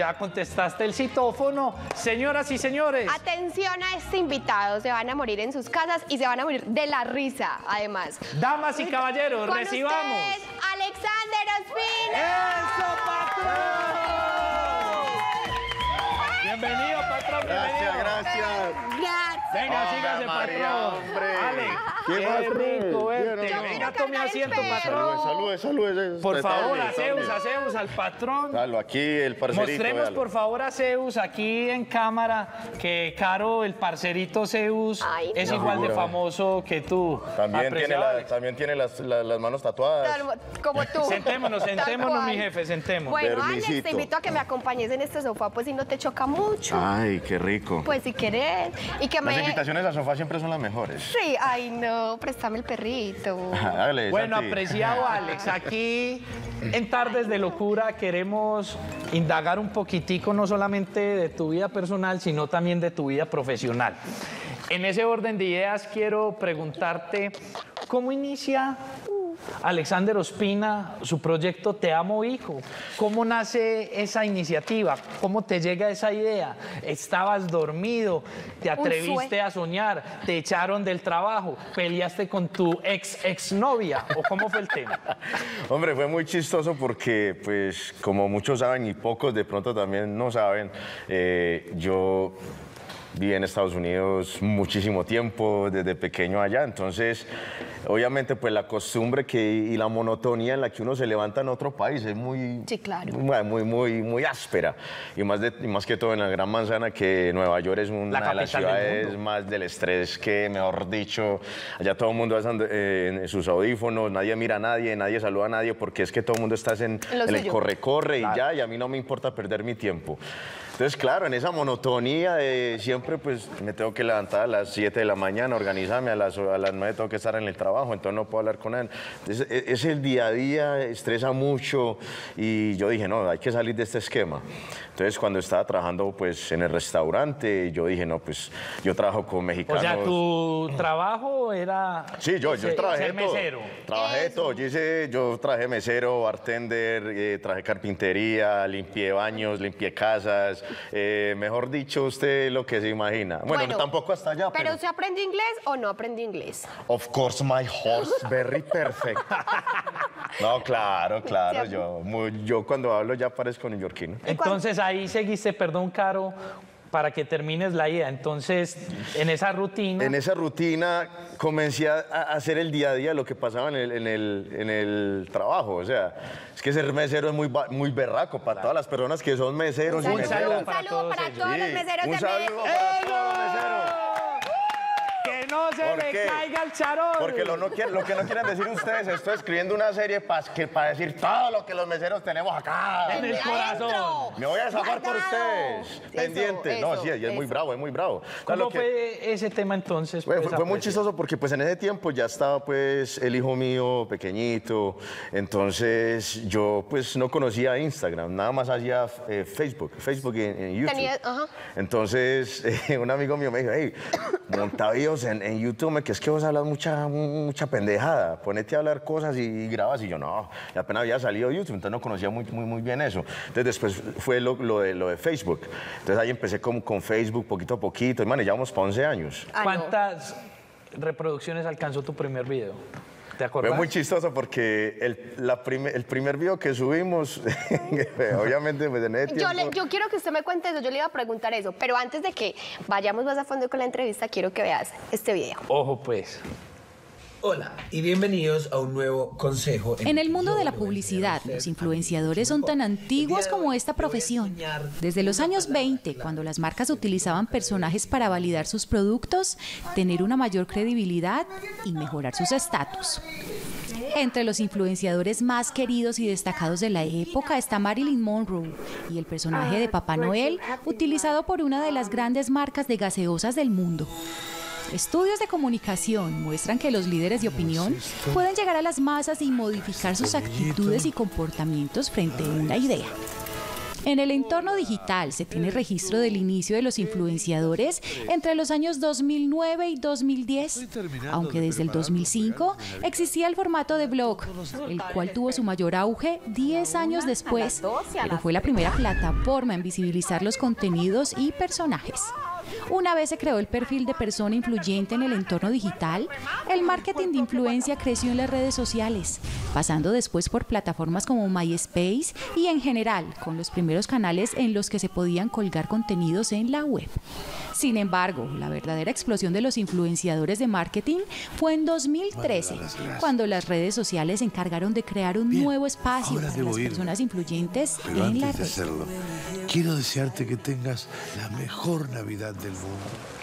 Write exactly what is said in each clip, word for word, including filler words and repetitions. ya contestaste el citófono. Señoras y señores. Atención a este invitado. Se van a morir en sus casas y se van a morir de la risa, además. Damas y caballeros, con recibamos. Ustedes, Alexander Ospina. ¡Eso, patrón! Bienvenido, patrón. Bienvenido. Gracias, gracias. Venga, oh, sígase, patrón. Hombre. Ale, qué, qué rico verte. Yo venga, tome asiento, patrón. Saludos, saludos. Por favor, a Zeus, a Zeus, al patrón. Dalo, aquí el parcerito. Mostremos, véalo, por favor, a Zeus, aquí en cámara, que Caro, el parcerito Zeus, ay, es no. igual figura, de famoso que tú. También tiene, la, también tiene las, las, las manos tatuadas. Como tú. Sentémonos, sentémonos, mi jefe, sentémonos. Bueno, Bernicito. Alex, te invito a que me acompañes en este sofá, pues si no te choca mucho. Ay, qué rico. Pues si querés. Y que me... Las invitaciones al sofá siempre son las mejores. Sí, ay no, préstame el perrito. Dale, bueno, apreciado Alex, aquí en Tardes de Locura queremos indagar un poquitico no solamente de tu vida personal, sino también de tu vida profesional. En ese orden de ideas quiero preguntarte, ¿cómo inicia Alexander Ospina su proyecto Te Amo, Hijo? ¿Cómo nace esa iniciativa? ¿Cómo te llega esa idea? ¿Estabas dormido? ¿Te atreviste a soñar? ¿Te echaron del trabajo? ¿Peleaste con tu ex exnovia? ¿O cómo fue el tema? Hombre, fue muy chistoso porque, pues, como muchos saben y pocos de pronto también no saben, eh, yo... viví en Estados Unidos muchísimo tiempo, desde pequeño allá, entonces obviamente pues la costumbre que, y la monotonía en la que uno se levanta en otro país es muy, sí, claro, muy, muy, muy, muy áspera, y más, de, y más que todo en la Gran Manzana, que Nueva York es una la de las ciudades más del estrés, que mejor dicho, allá todo el mundo está en sus audífonos, nadie mira a nadie, nadie saluda a nadie, porque es que todo el mundo está en, en el corre-corre, claro, y ya, y a mí no me importa perder mi tiempo. Entonces, claro, en esa monotonía de siempre, pues, me tengo que levantar a las siete de la mañana, organizarme, a las, a las nueve tengo que estar en el trabajo, entonces no puedo hablar con él. Entonces, es, es el día a día, estresa mucho, y yo dije, no, hay que salir de este esquema. Entonces, cuando estaba trabajando, pues, en el restaurante, yo dije, no, pues, yo trabajo con mexicanos. O sea, ¿tu trabajo era...? Sí, yo, yo trabajé ser mesero. Todo. Trabajé eso. Todo. Yo, hice, yo trabajé mesero, bartender, eh, trabajé carpintería, limpié baños, limpié casas... Eh, mejor dicho, usted lo que se imagina. Bueno, bueno, tampoco hasta allá. ¿Pero usted aprendió inglés o no aprendió inglés? Of course, my horse, very perfect. No, claro, claro. Yo, muy, yo cuando hablo ya parezco neoyorquino. Entonces ahí seguiste, perdón, Caro, para que termines la idea. Entonces, en esa rutina... En esa rutina comencé a hacer el día a día lo que pasaba en el, en el, en el trabajo. O sea, es que ser mesero es muy, muy berraco para claro, todas las personas que son meseros. Un, y mesero. Saludo, un para saludo para todos, para todos los meseros sí, de México. ¡Que no se le caiga el charol! Porque lo, no quiere, lo que no quieren decir ustedes, estoy escribiendo una serie para pa decir todo lo que los meseros tenemos acá. ¡En el corazón! Me voy a zafar por ustedes. Eso, pendiente. Eso, no, sí, es eso, muy bravo, es muy bravo. ¿Cómo que... fue ese tema entonces? Pues, fue, fue muy chistoso porque pues en ese tiempo ya estaba pues el hijo mío pequeñito, entonces yo pues no conocía Instagram, nada más hacía eh, Facebook, Facebook y, y YouTube. Tenía, uh-huh. Entonces eh, un amigo mío me dijo, hey, monta videos En, en YouTube, que es que vos hablas mucha, mucha pendejada, ponete a hablar cosas y, y grabas, y yo no, y apenas había salido YouTube, entonces no conocía muy, muy, muy bien eso, entonces después fue lo, lo, de, lo de Facebook, entonces ahí empecé con, con Facebook poquito a poquito, y man, ya vamos para once años. ¿Cuántas reproducciones alcanzó tu primer video? Fue muy chistoso porque el, la prim el primer video que subimos, obviamente me tené tiempo. Yo, le, yo quiero que usted me cuente eso, yo le iba a preguntar eso, pero antes de que vayamos más a fondo con la entrevista, quiero que veas este video. Ojo pues. Hola y bienvenidos a un nuevo consejo. En, en el mundo de la publicidad, los influenciadores son tan antiguos como esta profesión. Desde los años veinte, cuando las marcas utilizaban personajes para validar sus productos, tener una mayor credibilidad y mejorar sus estatus. Entre los influenciadores más queridos y destacados de la época está Marilyn Monroe y el personaje de Papá Noel, utilizado por una de las grandes marcas de gaseosas del mundo. Estudios de comunicación muestran que los líderes de opinión pueden llegar a las masas y modificar sus actitudes y comportamientos frente a una idea. En el entorno digital se tiene registro del inicio de los influenciadores entre los años dos mil nueve y dos mil diez, aunque desde el dos mil cinco existía el formato de blog, el cual tuvo su mayor auge diez años después, pero fue la primera plataforma en visibilizar los contenidos y personajes. Una vez se creó el perfil de persona influyente en el entorno digital, el marketing de influencia creció en las redes sociales, pasando después por plataformas como MySpace y en general con los primeros canales en los que se podían colgar contenidos en la web. Sin embargo, la verdadera explosión de los influenciadores de marketing fue en dos mil trece, cuando las redes sociales se encargaron de crear un Bien, nuevo espacio para las ir, personas influyentes en la red. Hacerlo, quiero desearte que tengas la mejor Navidad del mundo.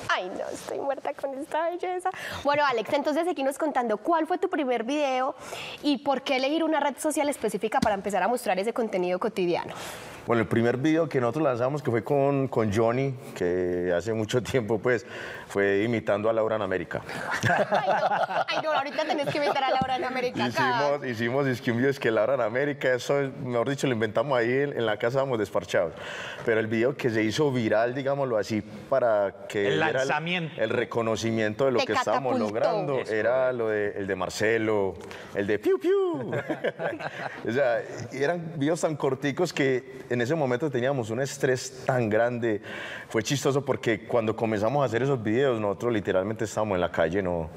Ay, no, estoy muerta con esta belleza. Bueno, Alex, entonces aquí nos contando cuál fue tu primer video y por qué elegir una red social específica para empezar a mostrar ese contenido cotidiano. Bueno, el primer video que nosotros lanzamos, que fue con, con Johnny, que hace mucho tiempo, pues, fue imitando a Laura en América. Ay, no, ay, no ahorita tenés que imitar a Laura en América. Hicimos, hicimos es que un video es que Laura en América, eso, mejor dicho, lo inventamos ahí, en la casa estábamos desparchados. Pero el video que se hizo viral, digámoslo así, para que... El era el reconocimiento de lo Te que catapultó. Estábamos logrando Eso. Era lo de, el de Marcelo, el de piu piu. O sea, eran videos tan corticos que en ese momento teníamos un estrés tan grande. Fue chistoso porque cuando comenzamos a hacer esos videos, nosotros literalmente estábamos en la calle, no,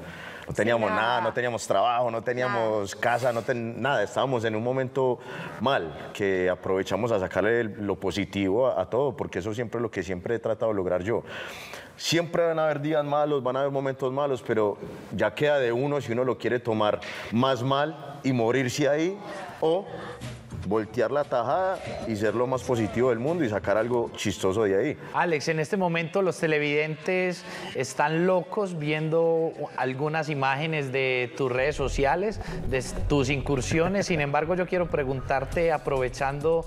no teníamos sí, nada. nada, no teníamos trabajo, no teníamos nada. casa, no ten, nada. Estábamos en un momento mal que aprovechamos a sacarle el, lo positivo a, a todo, porque eso siempre es lo que siempre he tratado de lograr yo. Siempre van a haber días malos, van a haber momentos malos, pero ya queda de uno si uno lo quiere tomar más mal y morirse ahí o voltear la tajada y ser lo más positivo del mundo y sacar algo chistoso de ahí. Alex, en este momento los televidentes están locos viendo algunas imágenes de tus redes sociales, de tus incursiones. Sin embargo, yo quiero preguntarte, aprovechando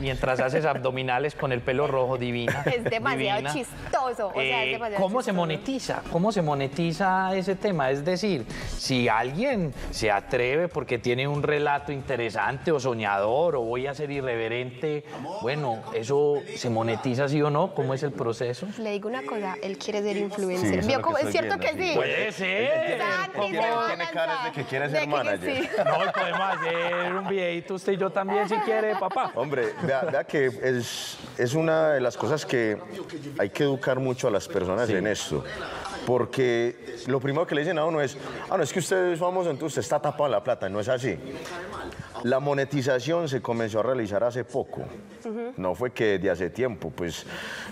mientras haces abdominales con el pelo rojo, divina. Es demasiado divina, chistoso. O eh, sea, es demasiado ¿Cómo chistoso? se monetiza? ¿Cómo se monetiza ese tema? Es decir, si alguien se atreve porque tiene un relato interesante o soñador, o voy a ser irreverente, bueno, ¿eso se monetiza sí o no? ¿Cómo es el proceso? Le digo una cosa, él quiere ser influencer. Sí, ¿Cómo? ¿Es cierto que sí? Puede ser. Tiene cara de que quiere ser manager. No, podemos hacer un videito usted y yo también si quiere, papá. Hombre, vea, vea que es, es una de las cosas que hay que educar mucho a las personas sí. en esto. Porque lo primero que le dicen a uno es, ah, no, es que usted es famoso, entonces usted está tapado en la plata, no es así. La monetización se comenzó a realizar hace poco, uh-huh. no fue que desde hace tiempo, pues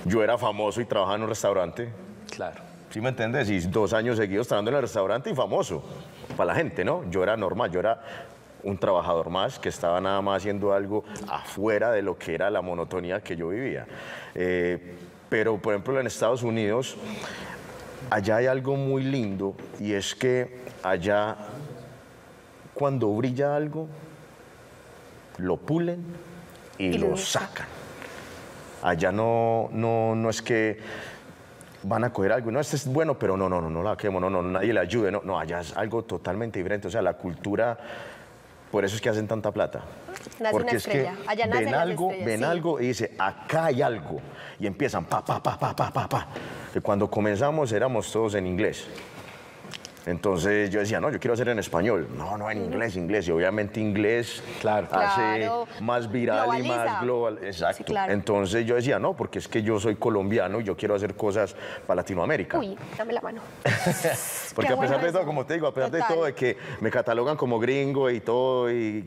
yo era famoso y trabajaba en un restaurante. Claro. ¿Sí me entiendes? Y dos años seguidos trabajando en el restaurante y famoso, para la gente, ¿no? Yo era normal, yo era un trabajador más que estaba nada más haciendo algo afuera de lo que era la monotonía que yo vivía. Eh, pero, por ejemplo, en Estados Unidos, allá hay algo muy lindo y es que allá cuando brilla algo, lo pulen y, y lo sacan. Allá no, no, no es que van a coger algo, no, este es bueno, pero no, no, no, no la quemo, no, no, nadie le ayude, no, no, allá es algo totalmente diferente, o sea, la cultura, por eso es que hacen tanta plata. Nace Porque una estrella. Es que allá ven algo, ven sí. algo y dice, acá hay algo, y empiezan pa, pa, pa, pa, pa, pa, pa, que cuando comenzamos éramos todos en inglés. Entonces yo decía, no, yo quiero hacer en español. No, no, en inglés, inglés. Y obviamente inglés claro. hace claro. más viral Globaliza. y más global. Exacto. Sí, claro. Entonces yo decía, no, porque es que yo soy colombiano y yo quiero hacer cosas para Latinoamérica. Uy, dame la mano. Porque a pesar de todo, como te digo, a pesar Total. de todo, de que me catalogan como gringo y todo, y...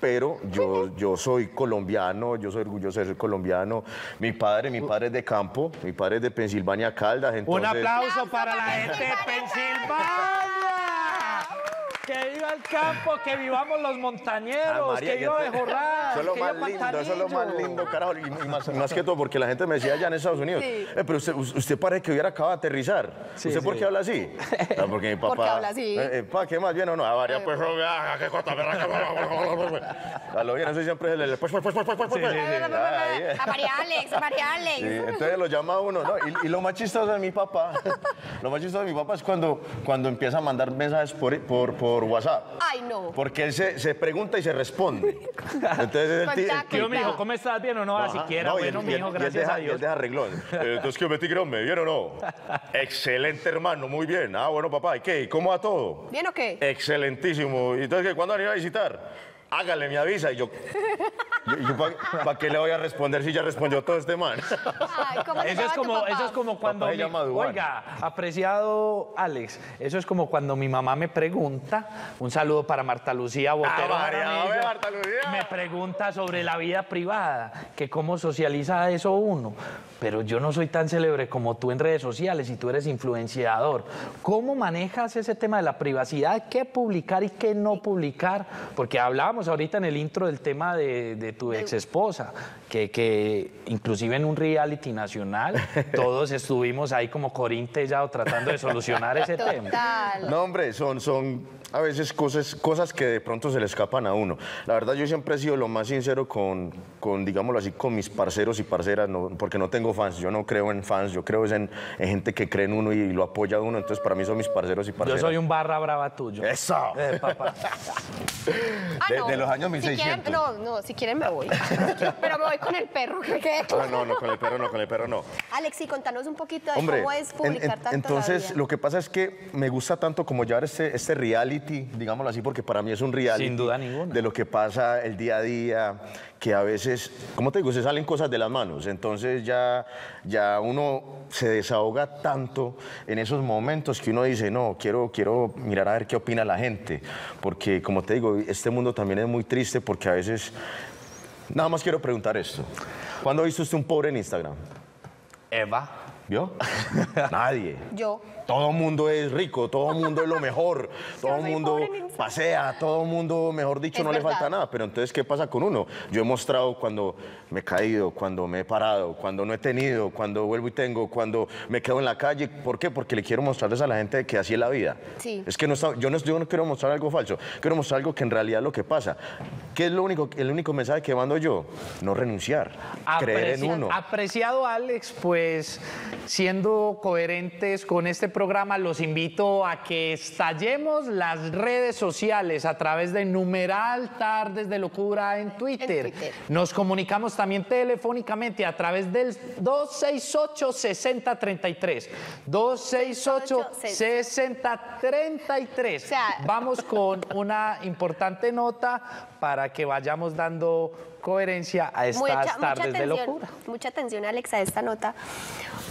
pero yo, yo soy colombiano, yo soy orgulloso de ser colombiano. Mi padre, mi padre es de campo, mi padre es de Pensilvania, Caldas. Entonces... Un aplauso para la gente de Pensilvania. Que viva el campo, que vivamos los montañeros, María, que viva Bejorral. Eso es lo más lindo, eso es lo más lindo, carajo. Y más, más que todo porque la gente me decía allá en Estados Unidos, sí. eh, pero usted, usted parece que hubiera acabado de aterrizar. Sí, ¿Usted sí. por qué habla así? Porque mi papá... ¿Por qué habla así? Eh, eh, pa, ¿qué más? Bien o no, no, María, pues... A lo bien, eso siempre es el... Pues, pues, pues, pues, pues, sí, pues. Sí, sí. Ay, a María Alex, a María Alex. Sí, entonces lo llama uno, ¿no? Y, y lo más chistoso de mi papá, lo más chistoso de mi papá es cuando, cuando empieza a mandar mensajes por, por, por WhatsApp. Ay, no. Porque él se, se pregunta y se responde. Entonces, el tío, mijo, ¿cómo estás? ¿Bien o no? Ajá. Siquiera, no, bueno, mijo, gracias deja, a Dios. Y él deja arreglón. Entonces, ¿qué me tigrón? ¿Me bien o no? Excelente, hermano, muy bien. Ah, bueno, papá, ¿y qué? ¿Cómo va todo? ¿Bien o qué? Excelentísimo. ¿Y entonces cuándo van a ir a visitar? Hágale, me avisa. Y yo, yo, yo ¿para pa qué le voy a responder si ya respondió todo este man? Ay, ¿cómo eso, es como, eso es como cuando... Mi, oiga, apreciado Alex, eso es como cuando mi mamá me pregunta, un saludo para Marta Lucía Botero. Ah, María, amiga, Marta Lucía. Me pregunta sobre la vida privada, que cómo socializa eso uno. Pero yo no soy tan célebre como tú en redes sociales y tú eres influenciador. ¿Cómo manejas ese tema de la privacidad? ¿Qué publicar y qué no publicar? Porque hablamos ahorita en el intro del tema de, de tu ex esposa, que, que inclusive en un reality nacional todos estuvimos ahí como corintellados tratando de solucionar ese Total. tema. No, hombre, son, son a veces cosas, cosas que de pronto se le escapan a uno. La verdad, yo siempre he sido lo más sincero con, con digámoslo así, con mis parceros y parceras, no, porque no tengo fans. Yo no creo en fans, yo creo en, en gente que cree en uno y lo apoya a uno. Entonces, para mí son mis parceros y parceras. Yo soy un barra brava tuyo. ¡Eso! Eh, papá. De, de los años mil seiscientos. Si quieren, no, no, si quieren me voy. Pero me voy con el perro, que quede claro. No, no, no, con el perro no, con el perro no. Alex, sí, contanos un poquito de Hombre, cómo es publicar en, en, tanto. Entonces, lo que pasa es que me gusta tanto como llevar este, este reality, digámoslo así, porque para mí es un reality. Sin duda ninguna. De lo que pasa el día a día, que a veces, como te digo, se salen cosas de las manos. Entonces ya, ya uno se desahoga tanto en esos momentos que uno dice, no, quiero, quiero mirar a ver qué opina la gente. Porque, como te digo, este mundo también es muy triste porque a veces... Nada más quiero preguntar esto. ¿Cuándo ha visto usted un pobre en Instagram? Eva. ¿Yo? Nadie. Yo. Todo el mundo es rico, todo el mundo es lo mejor, todo el mundo pasea, todo el mundo, mejor dicho, no le falta nada. Pero entonces, ¿qué pasa con uno? Yo he mostrado cuando me he caído, cuando me he parado, cuando no he tenido, cuando vuelvo y tengo, cuando me quedo en la calle. ¿Por qué? Porque le quiero mostrarles a la gente que así es la vida. Sí. Es que no está, yo, no, yo no quiero mostrar algo falso, quiero mostrar algo que en realidad es lo que pasa. ¿Qué es lo único, el único mensaje que mando yo? No renunciar, Aprecia, creer en uno. Apreciado Alex, pues siendo coherentes con este programa, los invito a que estallemos las redes sociales a través de numeral Tardes de Locura en Twitter. En Twitter. Nos comunicamos también telefónicamente a través del dos seis ocho, seis cero tres tres. dos seis ocho, seis cero tres tres. O sea, vamos con una importante nota para que vayamos dando coherencia a estas mucha, tardes mucha atención, de locura. Mucha atención, Alex, a esta nota,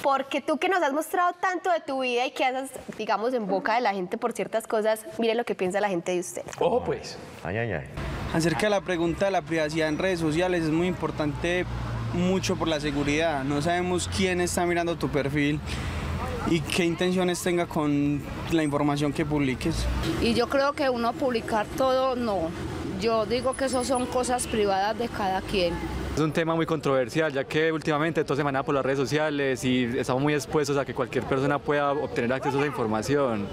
porque tú que nos has mostrado tanto de tu vida y que haces, digamos, en boca de la gente por ciertas cosas, mire lo que piensa la gente de usted. Ojo, pues. Ay, ay, ay. Acerca de la pregunta de la privacidad en redes sociales, es muy importante, mucho por la seguridad. No sabemos quién está mirando tu perfil y qué intenciones tenga con la información que publiques. Y yo creo que uno publicar todo, no. Yo digo que eso son cosas privadas de cada quien. Es un tema muy controversial, ya que últimamente todo se maneja por las redes sociales y estamos muy expuestos a que cualquier persona pueda obtener acceso a esa información.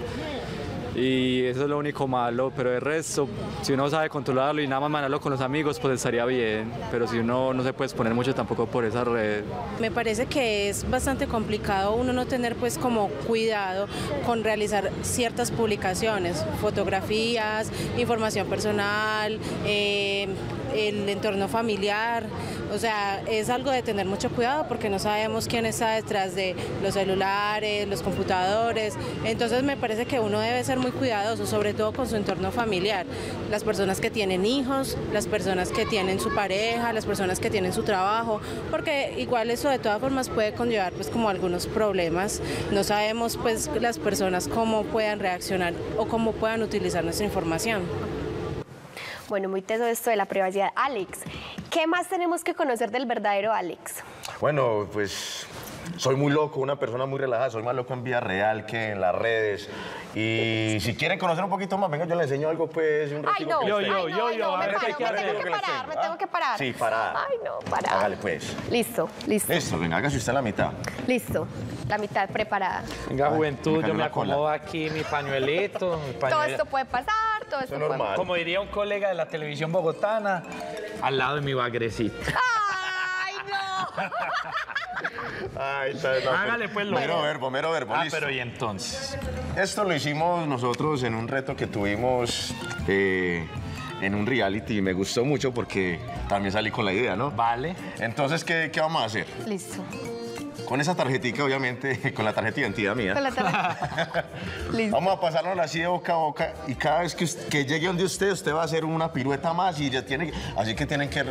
Y eso es lo único malo, pero el resto, si uno sabe controlarlo y nada más manejarlo con los amigos, pues estaría bien. Pero si uno no se puede exponer mucho tampoco por esa red. Me parece que es bastante complicado uno no tener pues como cuidado con realizar ciertas publicaciones, fotografías, información personal, eh, el entorno familiar. O sea, es algo de tener mucho cuidado porque no sabemos quién está detrás de los celulares, los computadores. Entonces me parece que uno debe ser muy cuidadoso, sobre todo con su entorno familiar. Las personas que tienen hijos, las personas que tienen su pareja, las personas que tienen su trabajo, porque igual eso de todas formas puede conllevar pues como algunos problemas. No sabemos pues las personas cómo puedan reaccionar o cómo puedan utilizar nuestra información. Bueno, muy teso esto de la privacidad. Alex, ¿qué más tenemos que conocer del verdadero Alex? Bueno, pues soy muy loco, una persona muy relajada, soy más loco en vida real que en las redes. Y si quieren conocer un poquito más, venga, yo les enseño algo, pues, un ratito. Ay, no, yo, yo, yo, yo, me tengo que parar, me tengo que parar. Sí, parar. Ay, no, parar. Hágale, pues. Listo, listo. Listo, venga, hágase usted la mitad. Listo, la mitad preparada. Venga, juventud, yo me acomodo aquí mi pañuelito. Todo esto puede pasar. todo eso. Eso normal. Como diría un colega de la televisión bogotana, al lado de mi bagrecito. ¡Ay, no! Ay, está no, hágale, pues, lo mero verbo, mero verbo. Ah, listo. Pero ¿y entonces? Esto lo hicimos nosotros en un reto que tuvimos... Eh, en un reality, me gustó mucho porque también salí con la idea, ¿no? Vale. Entonces, ¿qué, qué vamos a hacer? Listo. Con esa tarjetita, obviamente, con la tarjeta de identidad mía. Con la tarjeta. Listo. Vamos a pasárnosla así de boca a boca y cada vez que, usted, que llegue donde usted, usted va a hacer una pirueta más y ya tiene... Así que tienen que...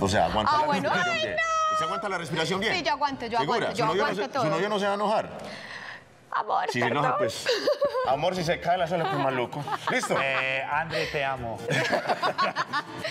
O sea, aguantar ah, la bueno. respiración. Ay, no. ¿Se aguanta la respiración bien? Sí, yo aguanto, yo ¿Segura? aguanto, yo si no, aguanto yo no, todo. Si no, yo no se va a enojar. Amor, si se enoja, pues... Amor, si se cae la suela, pues maluco. ¿Listo? Eh, André, te amo.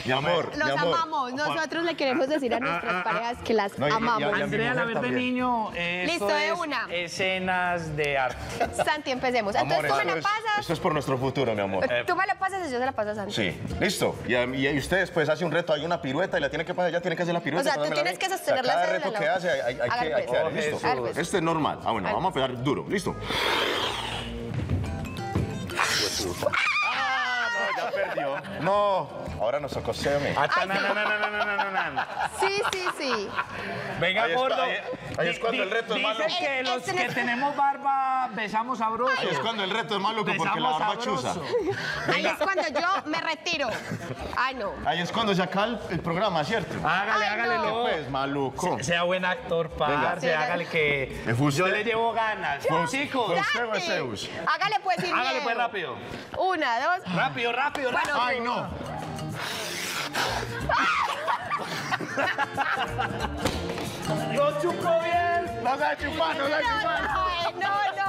Mi amor, Los mi amor. amamos. Nosotros le queremos decir a nuestras parejas que las no, y, amamos. Y a, y a Andrea, la vez de niño, eso Listo, de es una. escenas de arte. Santi, empecemos. Amor, entonces, tú me la pasas. Esto es por nuestro futuro, mi amor. Eh, tú me la pasas y yo se la paso a Santi. Sí, listo. Y, y, y ustedes, pues, hace un reto. Hay una pirueta y la tiene que pasar. Ya tiene que hacer la pirueta. O sea, tú tienes que sostener la cédula. Cada reto que hace hay que darle. Listo. Este es normal. Ah, bueno, vamos a pegar duro. Listo. ¡Ah! No, ya perdió. No, ahora nos tocó Seme. No, no, no, no, no, no. Sí, sí, sí. Venga, ahí gordo. Está, ahí, ahí es cuando el reto es malo. Dicen que los que tenemos barba besamos sabroso. Ahí es cuando el reto es malo porque la barba chusa. Ahí es cuando yo me retiro. Ay, no. Ahí es cuando se acaba el programa, ¿cierto? Hágale, Ay, hágale. No. Pues, maluco. Se, sea buen actor, parce. Hágale que... Yo le llevo ganas. Chicos. Hágale, pues, sin Hágale, pues, rápido. Una, dos. Rápido, rápido, rápido. Ay, no. ¡No chupó bien! ¡No se ha chupado, no se ha chupado! ¡No, no!